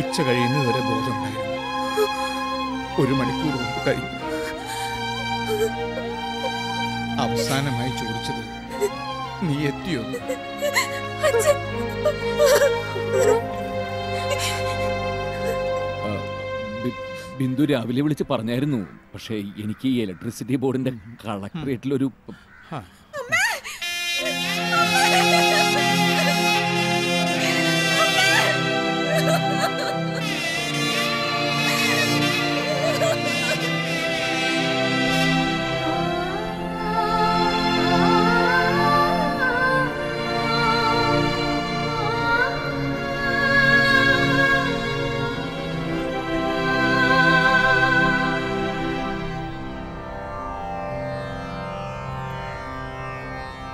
ഉച്ച കഴിയുന്നത് വരെ ബോധമുണ്ടായിരുന്നു. ഒരു മണിക്കൂർ മുമ്പ് കഴിഞ്ഞു. അവസാനമായി ചോദിച്ചത് നീ എത്തിയോ? ബിന്ദു രാവിലെ വിളിച്ച് പറഞ്ഞായിരുന്നു, പക്ഷേ എനിക്ക് ഇലക്ട്രിസിറ്റി ബോർഡിന്റെ കളക്ടറേറ്റിലൊരു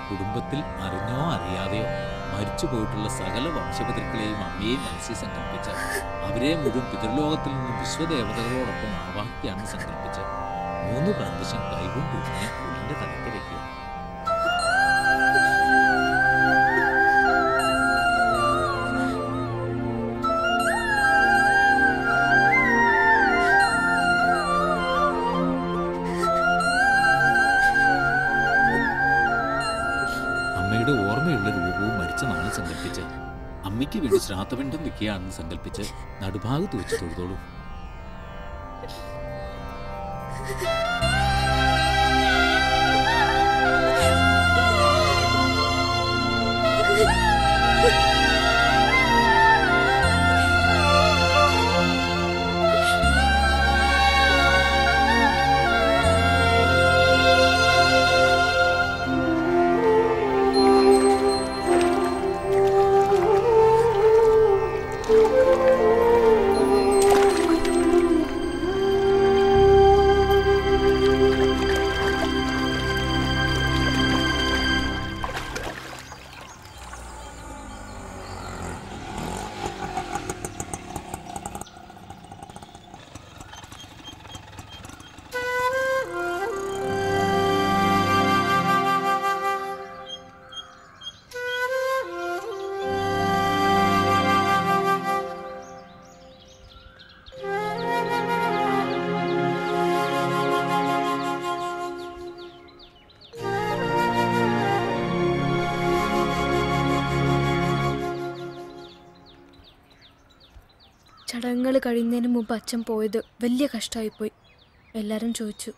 കുടുംബത്തിൽ അറിഞ്ഞോ അറിയാതെയോ മരിച്ചുപോയിട്ടുള്ള സകല വംശപിതൃക്കളെയും അമ്മയെ മനസ്സിൽ സങ്കല്പിച്ച അവരെ മുഴുവൻ പിതൃലോകത്തിൽ നിന്ന് വിശ്വദേവതകളോടൊപ്പം ആവാഹിക്കാണ് സങ്കല്പിച്ച് 3 പ്രാവശ്യം കൈകൊണ്ട് കുഞ്ഞിനെ കുടിന്റെ തലയ്ക്ക് വെക്കുക. അമ്മയ്ക്ക് വേണ്ടി ശ്രാദ്ധപിണ്ഡം വെക്കുകയാണെന്ന് സങ്കല്പിച്ച് നടുഭാഗത്ത് വെച്ച് തൊഴുതോളൂ. ചടങ്ങുകൾ കഴിയുന്നതിന് മുമ്പ് അച്ഛൻ പോയത് വലിയ കഷ്ടമായിപ്പോയി. എല്ലാവരും ചോദിച്ചു.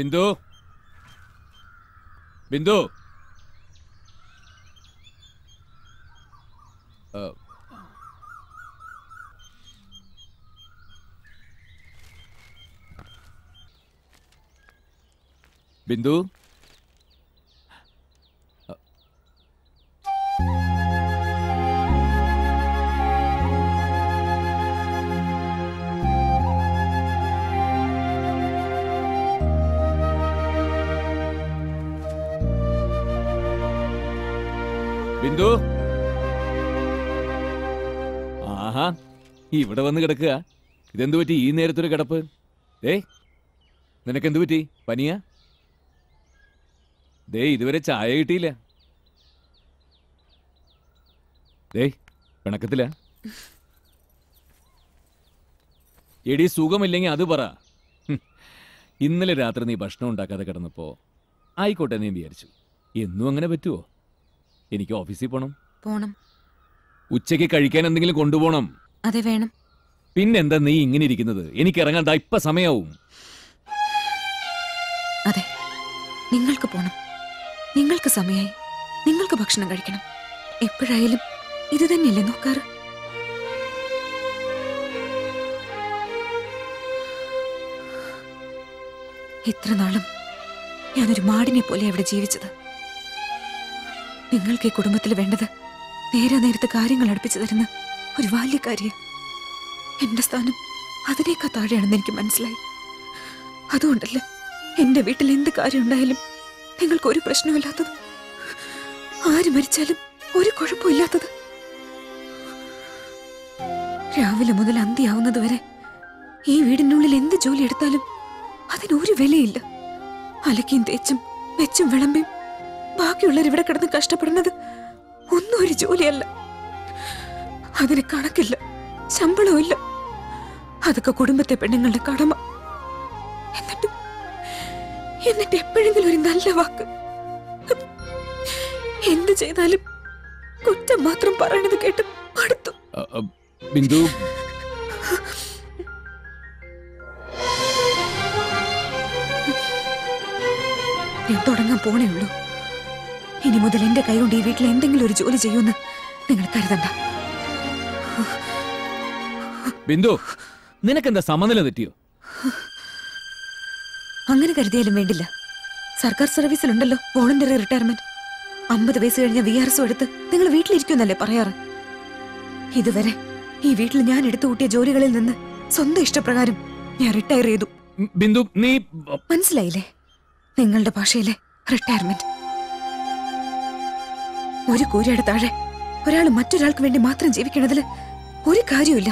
ബിന്ദു, ബിന്ദു, ബിന്ദു, ബിന്ദു. ആഹാ, ഇവിടെ വന്ന് കിടക്കുക. ഇതെന്തു പറ്റി ഈ നേരത്തൊരു കിടപ്പ്? ദേ നിനക്കെന്തു പറ്റി? പനിയാ? ദേ ഇതുവരെ ചായ കിട്ടിയില്ല. ദേ പിണക്കത്തില? എടി സുഖമില്ലെങ്കിൽ അത് പറ. ഇന്നലെ രാത്രി നീ ഭക്ഷണം ഉണ്ടാക്കാതെ കിടന്നപ്പോൾ ആയിക്കോട്ടെ നീ വിചാരിച്ചു. എന്നും അങ്ങനെ പറ്റുമോ? എനിക്ക് ഓഫീസിൽ പോകണം. പോകണം. ഉച്ചയ്ക്ക് കഴിക്കാൻ എന്തെങ്കിലും കൊണ്ടുപോകണം. അതെ വേണം. പിന്നെന്താ നീ ഇങ്ങനെ ഇരിക്കുന്നത്? എനിക്ക് ഇറങ്ങാൻ ദാ ഇപ്പം സമയാവും. അതെ നിങ്ങൾക്ക് പോകണം, നിങ്ങൾക്ക് സമയമായി, നിങ്ങൾക്ക് ഭക്ഷണം കഴിക്കണം. എപ്പോഴായാലും ഇത് തന്നെയല്ലേ നോക്കാറ്? ഇത്ര നാളും ഞാനൊരു മാടിനെ പോലെ അവിടെ ജീവിച്ചത്. നിങ്ങൾക്ക് ഈ കുടുംബത്തിൽ വേണ്ടത് നേരെ നേരത്തെ കാര്യങ്ങൾ അടുപ്പിച്ചു തരുന്ന ഒരു ബാല്യക്കാരിയെ. എന്റെ സ്ഥാനം അതിനേക്കാൾ താഴെയാണെന്ന് എനിക്ക് മനസ്സിലായി. അതുകൊണ്ടല്ലേ എന്റെ വീട്ടിൽ എന്ത് കാര്യം ഉണ്ടായാലും നിങ്ങൾക്ക് ഒരു പ്രശ്നമില്ലാത്തത്, ആര് മരിച്ചാലും ഒരു കുഴപ്പമില്ലാത്തത്. രാവിലെ മുതൽ അന്തിയാവുന്നത് വരെ ഈ വീടിനുള്ളിൽ എന്ത് ജോലി എടുത്താലും അതിനൊരു വിലയില്ല. അലക്കിയും തേച്ചും വെച്ചും വിളമ്പിയും ബാക്കിയുള്ളവർ ഇവിടെ കിടന്ന് കഷ്ടപ്പെടുന്നത് ഒന്നും ഒരു ജോലിയല്ല. അതിന് കണക്കില്ല, ശമ്പളവും ഇല്ല. അതൊക്കെ കുടുംബത്തെ പെണ്ണുങ്ങളുടെ കടമ. എന്നിട്ട് എപ്പോഴെങ്കിലും ഒരു നല്ല വാക്ക്, എന്ത് ചെയ്താലും കുറ്റം മാത്രം പറയണത് കേട്ട് മടുത്തു. ബിന്ദു, ഞാൻ തുടങ്ങാൻ പോണേ ഉള്ളൂ. ഇനി മുതൽ എന്റെ കൈ കൊണ്ട് ഈ വീട്ടിൽ എന്തെങ്കിലും ഒരു ജോലി ചെയ്യുമെന്ന് നിങ്ങൾ കരുതണ്ട. ബിന്ദു, നിനക്കെന്താ സമനില തെറ്റിയോ? അങ്ങനെ കരുതിയാലും വേണ്ടില്ല. സർക്കാർ സർവീസിലുണ്ടല്ലോ വോളണ്ടറി റിട്ടയർമെന്റ്. 50 വയസ്സ് കഴിഞ്ഞ VRSO എടുത്ത് നിങ്ങൾ വീട്ടിലിരിക്കുമെന്നല്ലേ പറയാറ്? ഇതുവരെ ഈ വീട്ടിൽ ഞാൻ എടുത്തു കൂട്ടിയ ജോലികളിൽ നിന്ന് സ്വന്തം ഇഷ്ടപ്രകാരം ഞാൻ റിട്ടയർ ചെയ്തു. ബിന്ദു, നീ മനസ്സിലായില്ലേ നിങ്ങളുടെ ഭാഷയിലെ റിട്ടയർമെന്റ്? ഒരു കൂരയുടെ താഴെ ഒരാൾ മറ്റൊരാൾക്ക് വേണ്ടി മാത്രം ജീവിക്കണതിൽ ഒരു കാര്യമില്ല.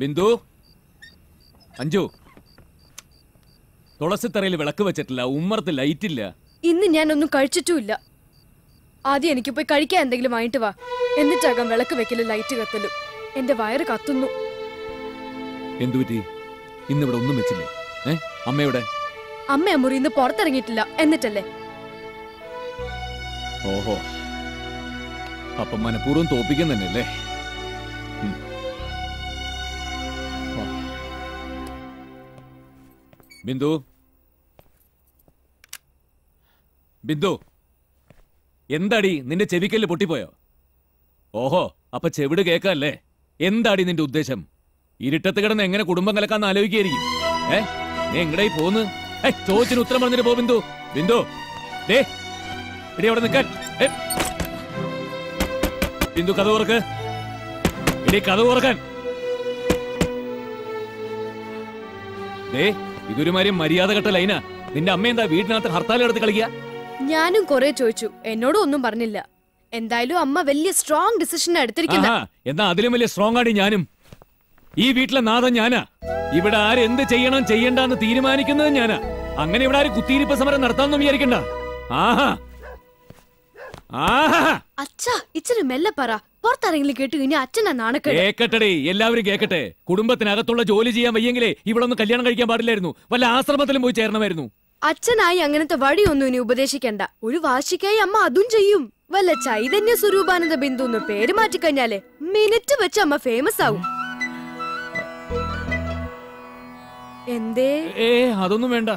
ബിന്ദു, അഞ്ജു, തുളസിത്തറയിൽ വിളക്ക് വെച്ചിട്ടില്ല, ഉമ്മറത്ത് ലൈറ്റ് ഇല്ല. ഇന്ന് ഞാനൊന്നും കഴിച്ചിട്ടുമില്ല. ആദ്യം എനിക്ക് പോയി കഴിക്കാൻ എന്തെങ്കിലും ആയിട്ട് വാ, എന്നിട്ടാകാം വിളക്ക് വെക്കലും ലൈറ്റ് കത്തലും. എന്റെ വയറ് കത്തുന്നു. എന്തുപറ്റി? ഇന്നിവിടെ ഒന്നും വെച്ചില്ലേ? അമ്മയുടെ അമ്മ അമ്മൂറി ഇന്ന് പുറത്തിറങ്ങിയിട്ടില്ല എന്നിട്ടല്ലേ? ഓഹോ, അപ്പൊ മനഃപൂർവ്വം തോപ്പിക്കാൻ തന്നെയല്ലേ? ബിന്ദു, ബിന്ദു, എന്താടി നിന്റെ ചെവിക്കല്ല് പൊട്ടിപ്പോയോ? ഓഹോ, അപ്പൊ ചെവിട് കേക്കല്ലേ? എന്താടി നിന്റെ ഉദ്ദേശം? ഇരുട്ടത്ത് കിടന്ന് എങ്ങനെ കുടുംബം കലക്കാന്ന് ആലോചിക്കായിരിക്കും. നീ എങ്ങടായി പോന്ന്? ചോദിച്ചിന് ഉത്തരം പറഞ്ഞിട്ട് പോ ബിന്ദു. ബിന്ദു, ദേ ഇടി അവിടെ നിൽക്കാൻ. ബിന്ദു കഥ ഓർക്ക്, ഇടി കഥ ഓർക്കാൻ. ദേ ഇതൊരു മാതിരി മര്യാദ കെട്ട ലൈനാ. നിന്റെ അമ്മ എന്താ വീടിനകത്ത് ഹർത്താലെടുത്ത് കളിക്കുക? ഞാനും കൊറേ ചോദിച്ചു, എന്നോടും ഒന്നും പറഞ്ഞില്ല. എന്തായാലും അമ്മ വലിയ സ്ട്രോങ് ഡിസിഷൻ എടുത്തിരിക്കുന്നു. എന്നാ അതിലും വലിയ സ്ട്രോങ് ആണ് ഞാനും. ഈ വീട്ടിലെ നാഥൻ ഞാനാ. ഇവിടെ ആരെന്ത് ചെയ്യണം ചെയ്യണ്ടെന്ന് തീരുമാനിക്കുന്നത് ഞാനാ. അങ്ങനെ ഇവിടെ ആര് കുത്തിയിരിപ്പ് സമരം നടത്താമെന്ന് വിചാരിക്കണ്ട. അച്ഛാ ഇച്ചിരി മെല്ലെ പറ, പുറത്താരെങ്കിലും കേട്ടു കഴിഞ്ഞാൽ അച്ഛനാ നാണക്കേട്. കേക്കട്ടെ, എല്ലാവരും കേക്കട്ടെ. കുടുംബത്തിനകത്തുള്ള ജോലി ചെയ്യാൻ വയ്യെങ്കിലേ ഇവളൊന്നും കല്യാണം കഴിക്കാൻ പാടില്ലായിരുന്നു, വല്ല ആശ്രമത്തിലും പോയി ചേരണമായിരുന്നു. അച്ഛനായി അങ്ങനത്തെ വഴിയൊന്നും ഇനി ഉപദേശിക്കണ്ട. ഒരു വാശിക്കായി അമ്മ അതും ചെയ്യും. വല്ല ചൈതന്യ സ്വരൂപാനന്ദ ബിന്ദു എന്ന് പേര് മാറ്റിക്കഴിഞ്ഞാലേ മിനിറ്റ് വെച്ച് അമ്മ ഫേമസ് ആവും. എന്തേ? അതൊന്നും വേണ്ട.